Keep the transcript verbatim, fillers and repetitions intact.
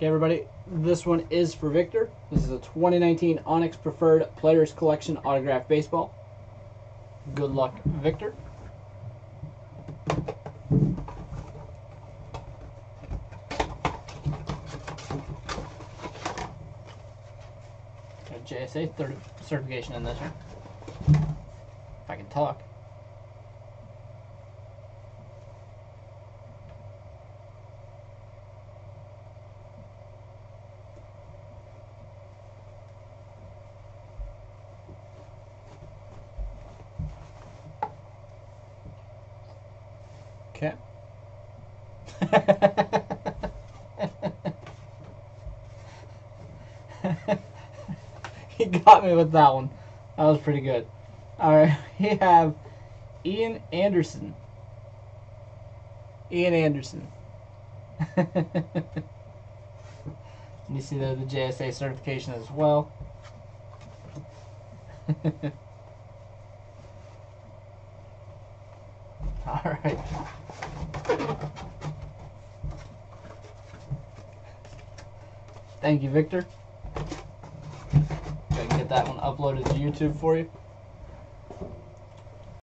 Okay, everybody, this one is for Victor. This is a twenty nineteen Onyx Preferred Players Collection Autographed Baseball. Good luck, Victor. Got J S A third certification in this one. If I can talk. Okay. He got me with that one. That was pretty good. Alright, we have Ian Anderson. Ian Anderson. You see the, the J S A certification as well. Alright. Thank you, Victor. Go ahead and get that one uploaded to YouTube for you.